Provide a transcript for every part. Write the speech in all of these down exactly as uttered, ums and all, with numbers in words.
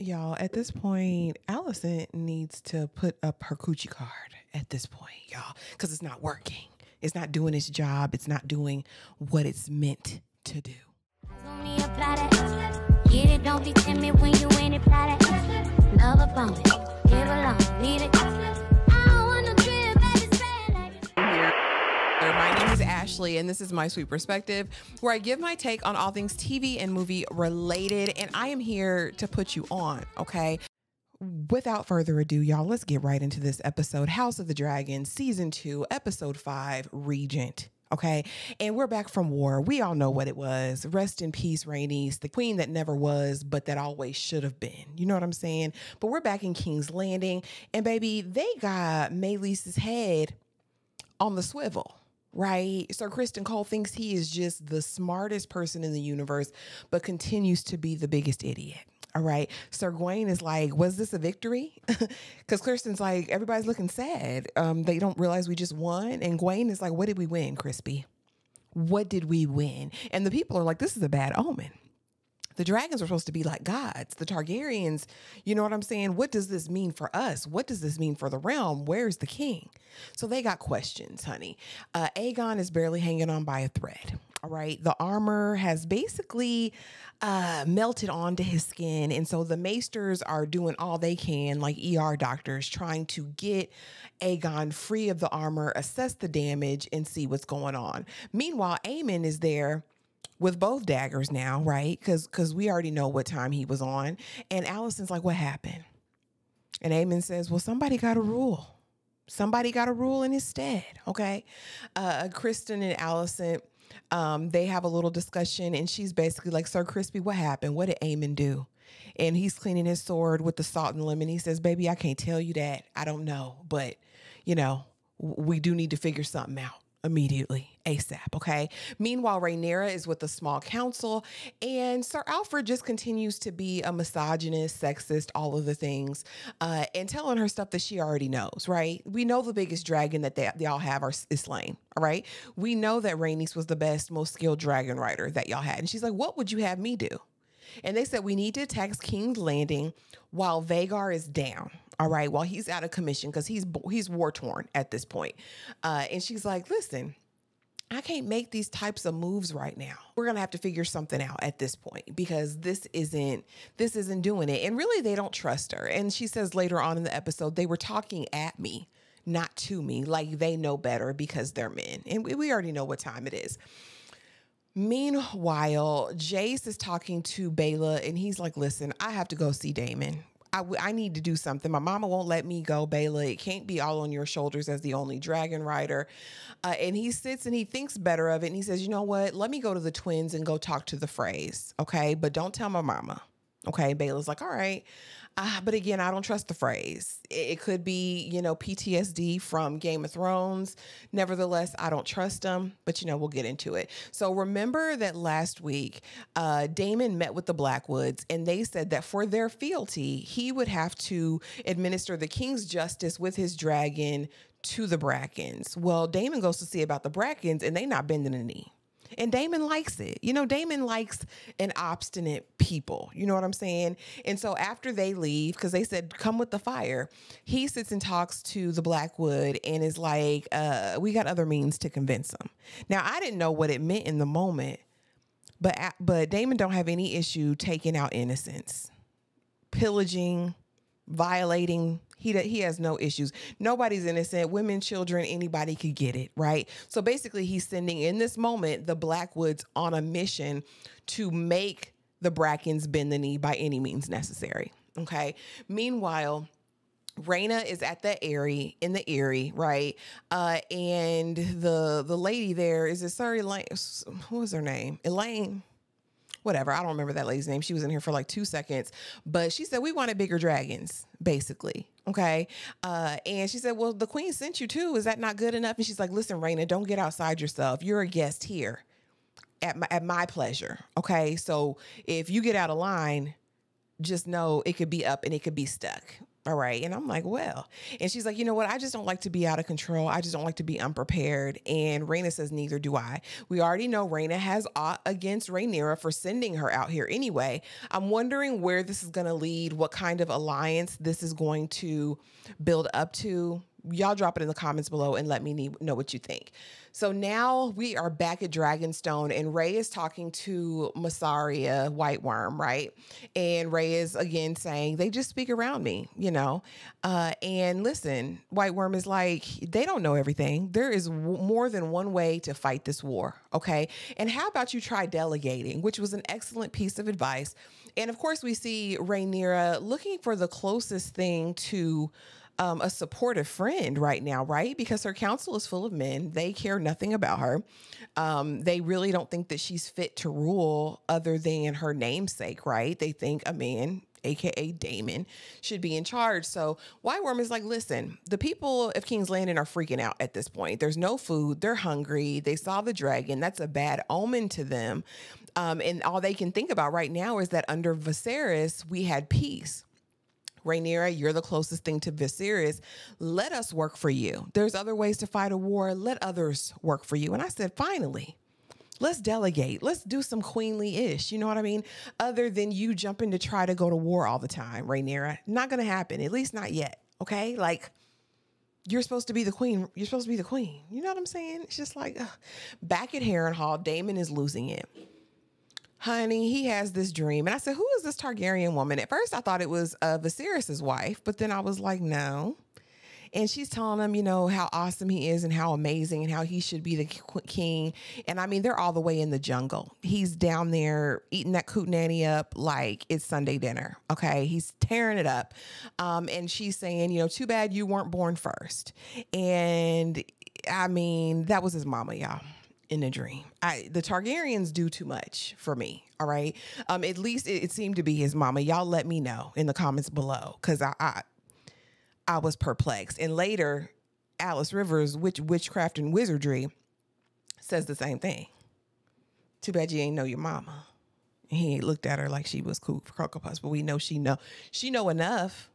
Y'all, at this point, Alicent needs to put up her coochie card at this point, y'all, because it's not working. It's not doing its job. It's not doing what it's meant to do. Don't be timid when you ain't applied it. Love a bone. Get along. Need it. My name is Ashley, and this is My Sweet Perspective, where I give my take on all things T V and movie related, and I am here to put you on, okay? Without further ado, y'all, let's get right into this episode. House of the Dragon, Season two, Episode five, Regent. Okay, and we're back from war. We all know what it was. Rest in peace, Rhaenys, the queen that never was, but that always should have been. You know what I'm saying? But we're back in King's Landing, and baby, they got Maelice's head on the swivel, right? Ser Criston Cole thinks he is just the smartest person in the universe, but continues to be the biggest idiot. All right. Ser Gwayne is like, was this a victory? Because Kristen's like, everybody's looking sad. Um, they don't realize we just won. And Gwayne is like, what did we win, Crispy? What did we win? And the people are like, this is a bad omen. The dragons are supposed to be like gods. The Targaryens, you know what I'm saying? What does this mean for us? What does this mean for the realm? Where's the king? So they got questions, honey. Uh, Aegon is barely hanging on by a thread. All right. The armor has basically uh, melted onto his skin. And so the maesters are doing all they can, like E R doctors, trying to get Aegon free of the armor, assess the damage, and see what's going on. Meanwhile, Aemond is there with both daggers now, right? Because because we already know what time he was on. And Allison's like, what happened? And Aemond says, well, somebody got a rule. Somebody got a rule in his stead. Okay. Uh, Kristen and Alicent, Um, they have a little discussion, and she's basically like, Sir Crispy, what happened? What did Aemond do? And he's cleaning his sword with the salt and lemon. He says, baby, I can't tell you that. I don't know. But, you know, we do need to figure something out immediately, ASAP, okay? Meanwhile, Rhaenyra is with the small council, and Ser Alfred just continues to be a misogynist, sexist, all of the things, uh, and telling her stuff that she already knows, right? We know the biggest dragon that they, they all have are, is slain, all right? We know that Rhaenys was the best, most skilled dragon rider that y'all had. And she's like, what would you have me do? And they said, we need to attack King's Landing while Vhagar is down. All right, while well, he's out of commission because he's he's war-torn at this point. Uh, and she's like, listen, I can't make these types of moves right now. We're going to have to figure something out at this point because this isn't, this isn't doing it. And really, they don't trust her. And she says later on in the episode, they were talking at me, not to me, like they know better because they're men. And we, we already know what time it is. Meanwhile, Jace is talking to Baela, and he's like, listen, I have to go see Daemon. I, w I need to do something. My mama won't let me go, Baela. It can't be all on your shoulders as the only dragon rider. Uh, and he sits and he thinks better of it. And he says, you know what? Let me go to the twins and go talk to the Freys. Okay. But don't tell my mama. Okay. And Baela's like, all right. Uh, but again, I don't trust the Freys. It, it could be, you know, P T S D from Game of Thrones. Nevertheless, I don't trust them. But, you know, we'll get into it. So remember that last week, uh, Daemon met with the Blackwoods, and they said that for their fealty, he would have to administer the king's justice with his dragon to the Brackens. Well, Daemon goes to see about the Brackens, and they not bending a knee. And Daemon likes it. You know, Daemon likes an obstinate people. You know what I'm saying? And so after they leave, because they said, come with the fire, he sits and talks to the Blackwood and is like, uh, we got other means to convince them. Now, I didn't know what it meant in the moment, but, but Daemon don't have any issue taking out innocents, pillaging, violating. He, he has no issues. Nobody's innocent. Women, children, anybody could get it, right? So basically he's sending in this moment the Blackwoods on a mission to make the Brackens bend the knee by any means necessary, okay? Meanwhile, Rhaena is at the Eyrie, in the Eyrie, right? Uh, and the the lady there is a sorry, Elaine, what was her name? Elaine. Whatever. I don't remember that lady's name. She was in here for like two seconds, but she said, we wanted bigger dragons, basically. Okay. Uh, and she said, well, the queen sent you too. Is that not good enough? And she's like, listen, Rhaena, don't get outside yourself. You're a guest here at my, at my pleasure. Okay. So if you get out of line, just know it could be up and it could be stuck. All right. And I'm like, well, and she's like, you know what? I just don't like to be out of control. I just don't like to be unprepared. And Rhaena says, neither do I. We already know Rhaena has aught against Rhaenyra for sending her out here anyway. I'm wondering where this is going to lead, what kind of alliance this is going to build up to. Y'all drop it in the comments below and let me know what you think. So now we are back at Dragonstone and Rhae is talking to Mysaria, White Worm, right? And Rhae is again saying, they just speak around me, you know? Uh, and listen, White Worm is like, they don't know everything. There is w more than one way to fight this war, okay? And how about you try delegating, which was an excellent piece of advice. And of course we see Rhaenyra looking for the closest thing to Um, a supportive friend right now, right? Because her council is full of men. They care nothing about her. Um, they really don't think that she's fit to rule other than her namesake, right? They think a man, A K A Daemon, should be in charge. So White Worm is like, listen, the people of King's Landing are freaking out at this point. There's no food. They're hungry. They saw the dragon. That's a bad omen to them. Um, and all they can think about right now is that under Viserys, we had peace. Rhaenyra, you're the closest thing to Viserys. Let us work for you. There's other ways to fight a war. Let others work for you. And I said, finally, let's delegate. Let's do some queenly-ish. You know what I mean? Other than you jumping to try to go to war all the time, Rhaenyra. Not going to happen. At least not yet. Okay? Like, you're supposed to be the queen. You're supposed to be the queen. You know what I'm saying? It's just like, ugh. Back at Harrenhal, Daemon is losing it. Honey, he has this dream. And I said, who is this Targaryen woman? At first, I thought it was uh, Viserys' wife, but then I was like, no. And she's telling him, you know, how awesome he is and how amazing and how he should be the king. And I mean, they're all the way in the jungle. He's down there eating that kootenanny up like it's Sunday dinner. Okay. He's tearing it up. Um, and she's saying, you know, too bad you weren't born first. And I mean, that was his mama, y'all. In a dream. I, the Targaryens do too much for me. All right. Um, at least it, it seemed to be his mama. Y'all let me know in the comments below. Cause I, I, I was perplexed. And later Alys Rivers, witch, witchcraft and wizardry, says the same thing. Too bad you ain't know your mama. And he looked at her like she was cool for Cocoa Puffs, but we know she know, she know enough.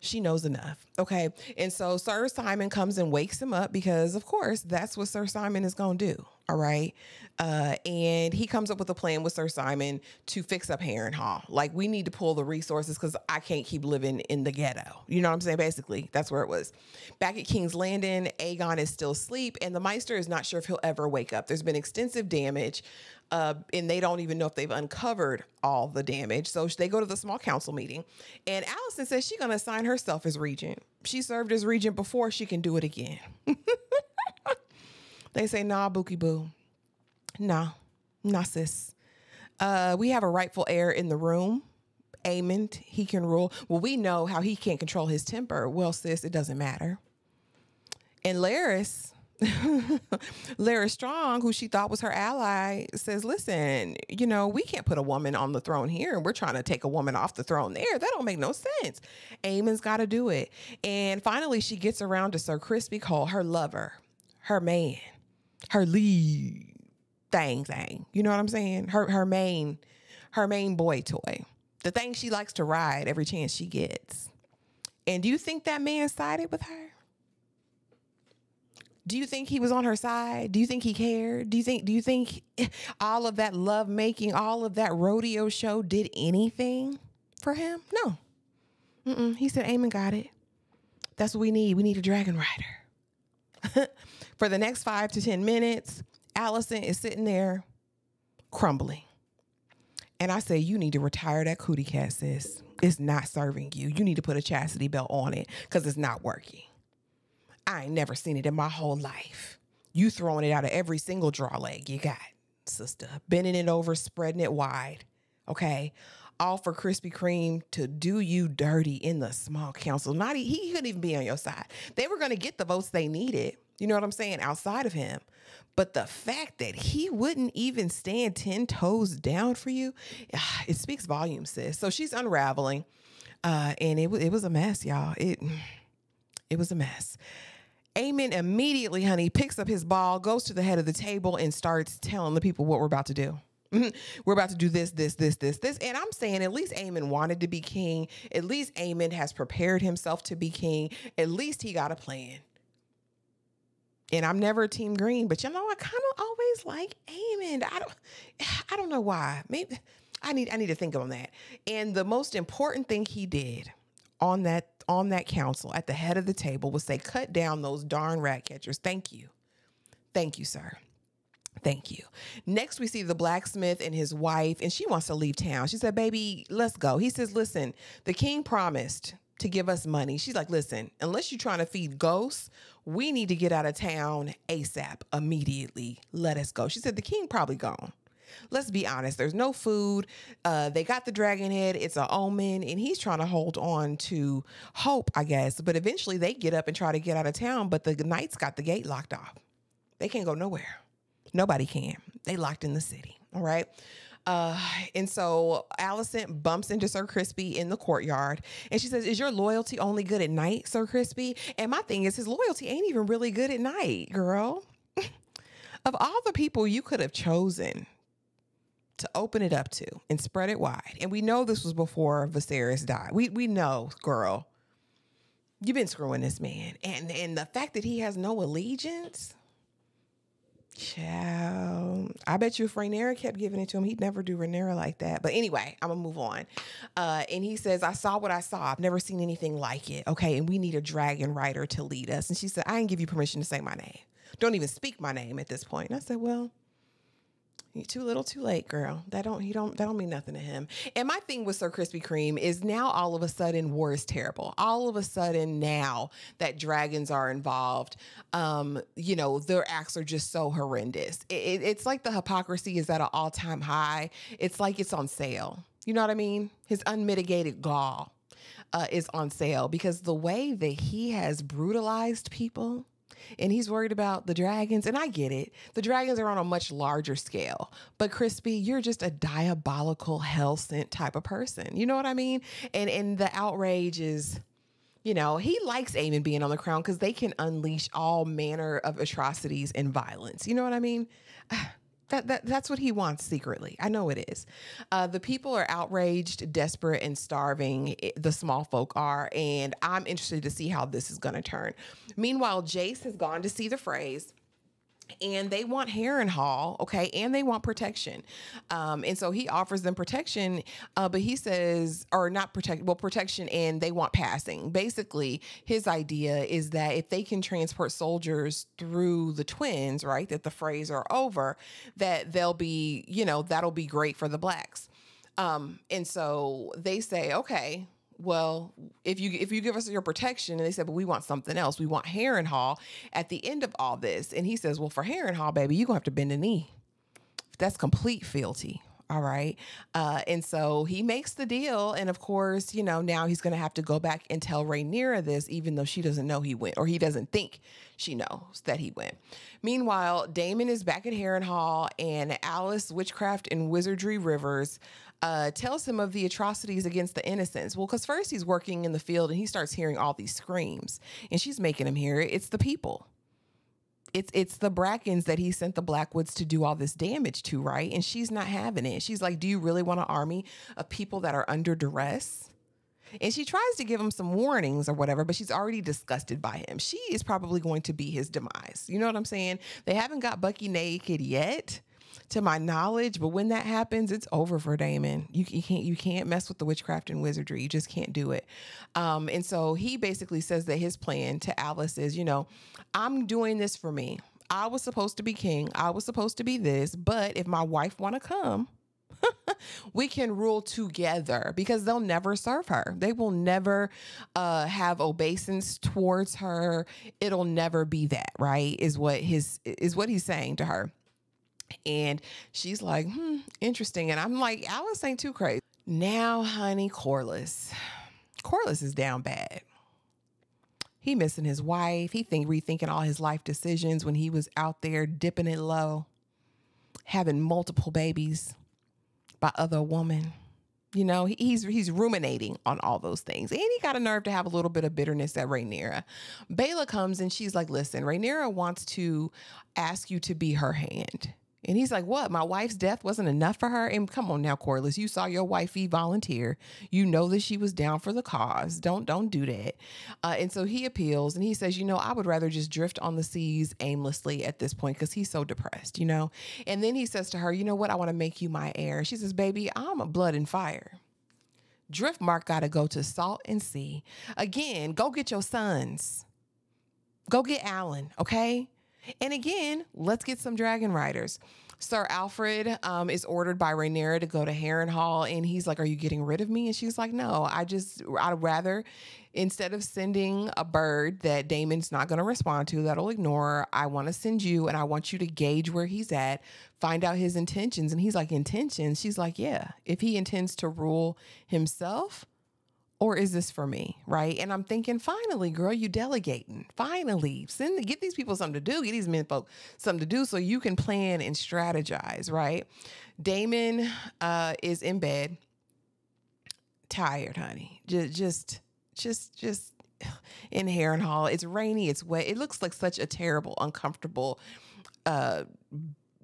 She knows enough. Okay. And so Ser Simon comes and wakes him up because, of course, that's what Ser Simon is going to do. All right. Uh, and he comes up with a plan with Ser Simon to fix up Harrenhal. Like, we need to pull the resources because I can't keep living in the ghetto. You know what I'm saying? Basically, that's where it was. Back at King's Landing, Aegon is still asleep and the Meister is not sure if he'll ever wake up. There's been extensive damage uh, and they don't even know if they've uncovered all the damage. So they go to the small council meeting and Alicent says she's going to assign herself as regent. She served as regent before. She can do it again. They say, nah, Bookie Boo. Nah, nah, sis. Uh, we have a rightful heir in the room. Aemond, he can rule. Well, we know how he can't control his temper. Well, sis, it doesn't matter. And Larys, Larys Strong, who she thought was her ally, says, listen, you know, we can't put a woman on the throne here and we're trying to take a woman off the throne there. That don't make no sense. Aemon's got to do it. And finally, she gets around to Ser Crispy Cole, her lover, her man. Her lead thing thing. You know what I'm saying? Her her main her main boy toy. The thing she likes to ride every chance she gets. And do you think that man sided with her? Do you think he was on her side? Do you think he cared? Do you think do you think all of that love making, all of that rodeo show did anything for him? No. Mm-mm. He said Aemon got it. That's what we need. We need a dragon rider. For the next five to ten minutes, Alicent is sitting there crumbling. And I say, you need to retire that cootie cat, sis. It's not serving you. You need to put a chastity belt on it because it's not working. I ain't never seen it in my whole life. You throwing it out of every single draw leg you got, sister. Bending it over, spreading it wide, okay? All for Krispy Kreme to do you dirty in the small council. Not he, he couldn't even be on your side. They were going to get the votes they needed. You know what I'm saying? Outside of him. But the fact that he wouldn't even stand ten toes down for you, it speaks volumes, sis. So she's unraveling. Uh, and it, it was a mess, y'all. It, it was a mess. Aemon immediately, honey, picks up his ball, goes to the head of the table, and starts telling the people what we're about to do. we're about to do this, this, this, this, this. And I'm saying at least Aemond wanted to be king. At least Aemond has prepared himself to be king. At least he got a plan. And I'm never a team green, but you know, I kind of always like Aemond. I don't, I don't know why. Maybe I need, I need to think on that. And the most important thing he did on that, on that council at the head of the table was say, cut down those darn rat catchers. Thank you. Thank you, sir. Thank you. Next, we see the blacksmith and his wife, and she wants to leave town. She said, baby, let's go. He says, listen, the king promised to give us money. She's like, listen, unless you're trying to feed ghosts, we need to get out of town ASAP, immediately. Let us go. She said, the king probably gone. Let's be honest. There's no food. Uh, they got the dragon head. It's an omen. And he's trying to hold on to hope, I guess. But eventually they get up and try to get out of town. But the knights got the gate locked off. They can't go nowhere. Nobody can. They locked in the city. All right. Uh, and so Alicent bumps into Ser Crispy in the courtyard, and she says, is your loyalty only good at night, Ser Crispy? And my thing is, his loyalty ain't even really good at night, girl. Of all the people you could have chosen to open it up to and spread it wide. And we know this was before Viserys died. We, we know, girl, you've been screwing this man. And, and the fact that he has no allegiance, child, I bet you if Rhaenyra kept giving it to him, he'd never do Rhaenyra like that. But anyway, I'm gonna move on. Uh, and he says, I saw what I saw. I've never seen anything like it. Okay, and we need a dragon rider to lead us. And she said, I didn't give you permission to say my name. Don't even speak my name at this point. And I said, well, you're too little, too late, girl. That don't, he don't, that don't mean nothing to him. And my thing with Sir Krispy Kreme is now all of a sudden war is terrible. All of a sudden now that dragons are involved, um, you know, their acts are just so horrendous. It, it, it's like the hypocrisy is at an all-time high. It's like it's on sale. You know what I mean? His unmitigated gall uh, is on sale because the way that he has brutalized people. And he's worried about the dragons. And I get it. The dragons are on a much larger scale. But Crispy, you're just a diabolical, hell-sent type of person. You know what I mean? And and the outrage is, you know, he likes Aemond being on the crown because they can unleash all manner of atrocities and violence. You know what I mean? That, that, that's what he wants secretly. I know it is. Uh, the people are outraged, desperate, and starving. It, the small folk are, and I'm interested to see how this is going to turn. Meanwhile, Jace has gone to see the Freys, and they want Harrenhal, okay, and they want protection. Um, and so he offers them protection, uh, but he says, or not protect, well, protection, and they want passing. Basically, his idea is that if they can transport soldiers through the twins, right, that the Freys are over, that they'll be, you know, that'll be great for the Blacks. Um, and so they say, okay, well, if you if you give us your protection, and they said, but we want something else. We want Harrenhal at the end of all this. And he says, well, for Harrenhal, baby, you're going to have to bend a knee. That's complete fealty. All right. Uh, and so he makes the deal. And of course, you know, now he's going to have to go back and tell Rhaenyra this, even though she doesn't know he went, or he doesn't think she knows that he went. Meanwhile, Daemon is back at Harrenhal, and Alys, Witchcraft and Wizardry Rivers, Uh, tells him of the atrocities against the innocents. Well, because first he's working in the field and he starts hearing all these screams, and she's making him hear it. It's the people. It's it's the Brackens that he sent the Blackwoods to do all this damage to, right? And she's not having it. She's like, do you really want an army of people that are under duress? And she tries to give him some warnings or whatever, but she's already disgusted by him. She is probably going to be his demise. You know what I'm saying? They haven't got Bucky naked yet, to my knowledge, but when that happens, it's over for Daemon. You, you can't you can't mess with the witchcraft and wizardry. You just can't do it. Um, and so he basically says that his plan to Alys is, you know, I'm doing this for me. I was supposed to be king. I was supposed to be this. But if my wife want to come, we can rule together, because they'll never serve her. They will never uh, have obeisance towards her. It'll never be that, right? Is what his is what he's saying to her. And she's like, hmm, interesting. And I'm like, Alys ain't too crazy. Now, honey, Corlys. Corlys is down bad. He missing his wife. He think rethinking all his life decisions when he was out there dipping it low, having multiple babies by other women. You know, he's he's ruminating on all those things. And he got a nerve to have a little bit of bitterness at Rhaenyra. Baela comes and she's like, listen, Rhaenyra wants to ask you to be her hand. And he's like, what? My wife's death wasn't enough for her? And come on now, Corlys, you saw your wifey volunteer. You know that she was down for the cause. Don't don't do that. Uh, and so he appeals and he says, you know, I would rather just drift on the seas aimlessly at this point because he's so depressed, you know. And then he says to her, you know what? I want to make you my heir. She says, baby, I'm a blood and fire. Driftmark got to go to salt and sea. Again, go get your sons. Go get Alan, okay? And again, let's get some dragon riders. Ser Alfred um, is ordered by Rhaenyra to go to Harrenhal, and he's like, are you getting rid of me? And she's like, no, I just, I'd rather, instead of sending a bird that Daemon's not going to respond to, that'll ignore, I want to send you, and I want you to gauge where he's at, find out his intentions. And he's like, intentions? She's like, yeah, if he intends to rule himself, or is this for me, right? And I'm thinking, finally, girl, you delegating. Finally, send get these people something to do. Get these men folk something to do so you can plan and strategize, right? Daemon uh, is in bed, tired, honey. Just, just, just, just in Harrenhal. It's rainy. It's wet. It looks like such a terrible, uncomfortable, uh,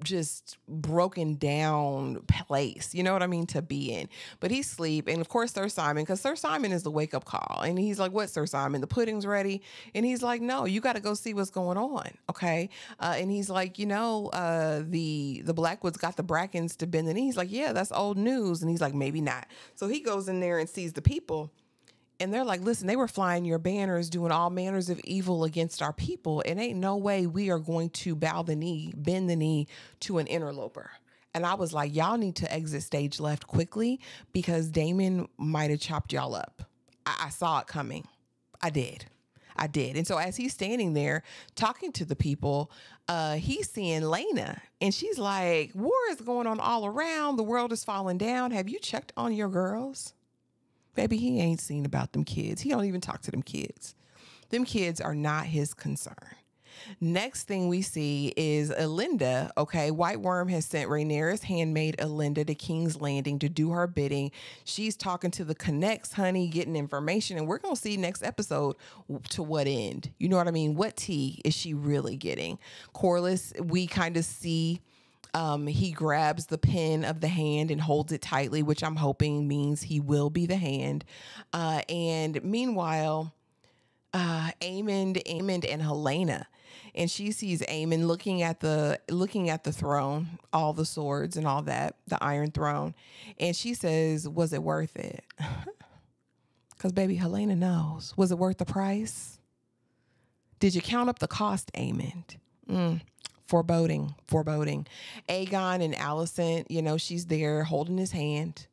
just broken down place, you know what I mean, to be in. But he's asleep, and of course Ser Simon, because Ser Simon is the wake-up call, and he's like, what, Ser Simon, the pudding's ready? And he's like, no, you got to go see what's going on, okay? Uh, and he's like, you know, uh, the the Blackwoods got the Brackens to bend the knee. He's like, yeah, that's old news. And he's like, maybe not. So he goes in there and sees the people, and they're like, listen, they were flying your banners, doing all manners of evil against our people. And ain't no way we are going to bow the knee, bend the knee to an interloper. And I was like, y'all need to exit stage left quickly because Daemon might have chopped y'all up. I, I saw it coming. I did. I did. And so as he's standing there talking to the people, uh, he's seeing Elaine, and she's like, war is going on all around. The world is falling down. Have you checked on your girls? Baby, he ain't seen about them kids. He don't even talk to them kids. Them kids are not his concern. Next thing we see is Elinda, okay? White Worm has sent Rhaenyra's handmaid Elinda to King's Landing to do her bidding. She's talking to the connects, honey, getting information, and we're going to see next episode to what end. You know what I mean? What tea is she really getting? Corlys, we kind of see... Um, he grabs the pen of the hand and holds it tightly, which I'm hoping means he will be the hand. Uh, and meanwhile, uh, Aemond, Aemond and Helaena, and she sees Aemond looking at the, looking at the throne, all the swords and all that, the Iron Throne. And she says, was it worth it? Cause baby, Helaena knows. Was it worth the price? Did you count up the cost, Aemond? Mm. Foreboding, foreboding. Aegon and Alicent, you know, she's there holding his hand.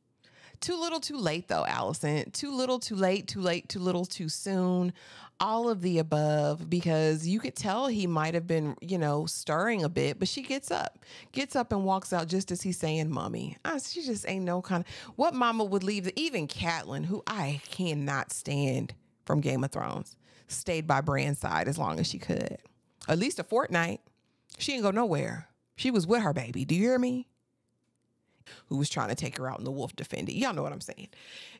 Too little, too late, though, Alicent. Too little, too late, too late, too little, too soon. All of the above, because you could tell he might have been, you know, stirring a bit, but she gets up, gets up and walks out just as he's saying, mommy. I, she just ain't no kind of, what mama would leave, the, even Catelyn, who I cannot stand from Game of Thrones, stayed by Bran's side as long as she could. At least a fortnight. She didn't go nowhere. She was with her baby. Do you hear me? Who was trying to take her out in the wolf defended. Y'all know what I'm saying.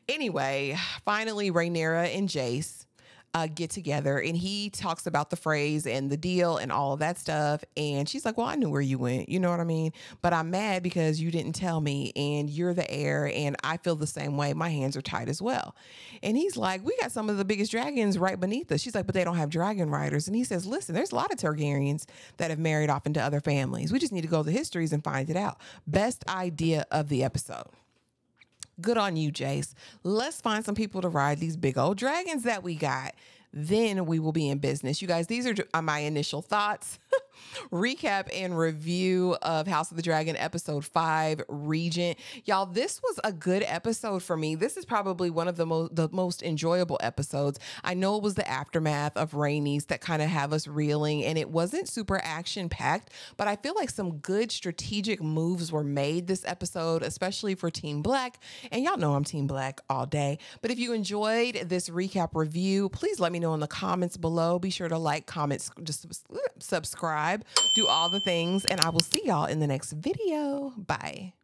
Anyway, finally, Rhaenyra and Jace uh, get together, and he talks about the Freys and the deal and all of that stuff. And she's like, well, I knew where you went. You know what I mean? But I'm mad because you didn't tell me, and you're the heir, and I feel the same way. My hands are tied as well. And he's like, we got some of the biggest dragons right beneath us. She's like, but they don't have dragon riders. And he says, listen, there's a lot of Targaryens that have married off into other families. We just need to go to the histories and find it out. Best idea of the episode. Good on you, Jace. Let's find some people to ride these big old dragons that we got. Then we will be in business. You guys, these are my initial thoughts. Recap and review of House of the Dragon episode five, Regent. Y'all, this was a good episode for me. This is probably one of the most the most enjoyable episodes. I know it was the aftermath of Rhaenys that kind of have us reeling, and it wasn't super action packed, but I feel like some good strategic moves were made this episode, especially for Team Black. And y'all know I'm Team Black all day. But if you enjoyed this recap review, please let me know in the comments below. Be sure to like, comment, just subscribe, do all the things, and I will see y'all in the next video. Bye.